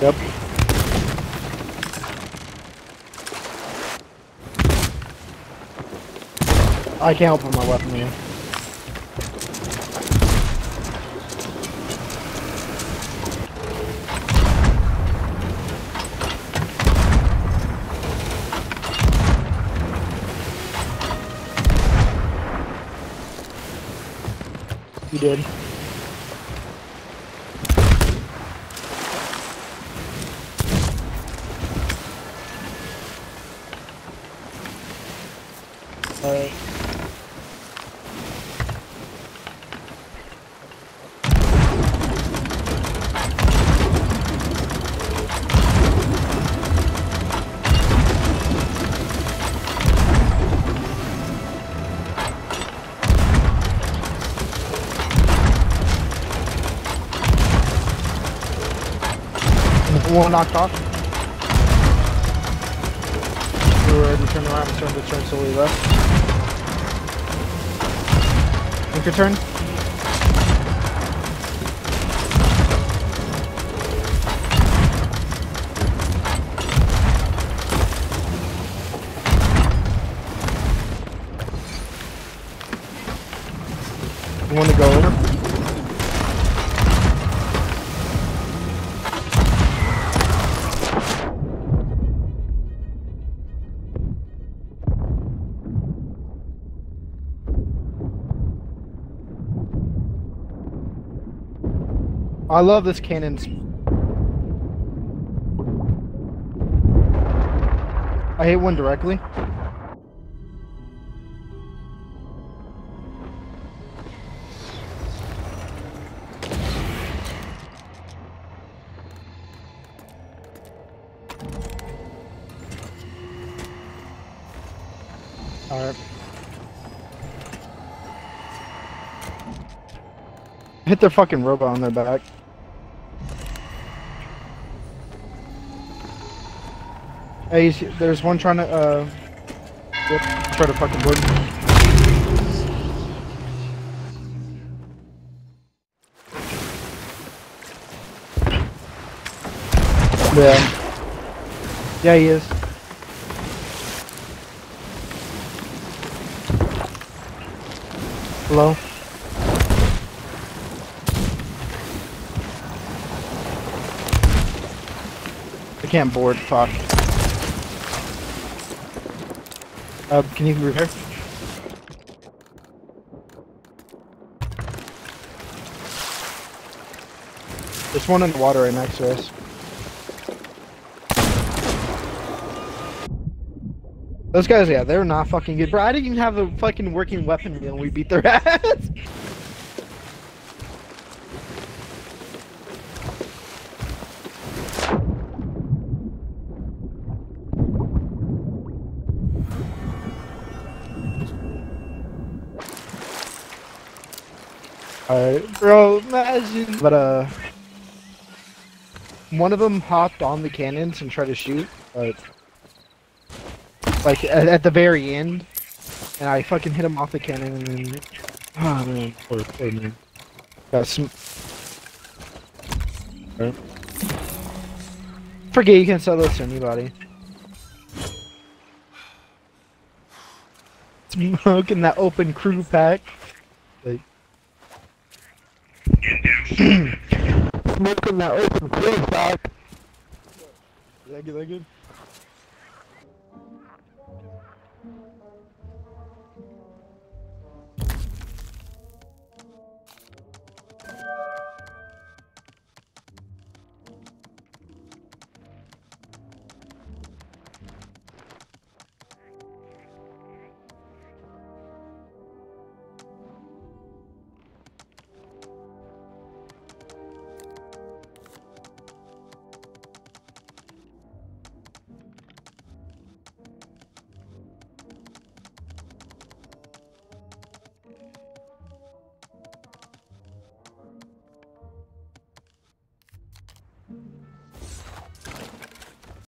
Yep. I can't open my weapon here. You did. All right. One knocked off. We were able to turn around and turn slowly left. Make your turn. You want to go over? I love this cannon. I hit one directly. All right. Hit their fucking robot on their back. Hey, you see, there's one trying to, yep, try to fucking board. Yeah. Yeah, he is. Hello? I can't board, fuck. Can you repair? There's one in the water right next to us. Those guys, yeah, they're not fucking good. Bro, I didn't even have a fucking working weapon and we beat their ass. Alright, bro, imagine. But, one of them hopped on the cannons and tried to shoot, but, like, at the very end, and I fucking hit him off the cannon, and then, oh man, poor man. Got some. Alright. Forget you can sell this to anybody. Smoking that open crew pack. Like. Smoking that open crew pack. Is that good?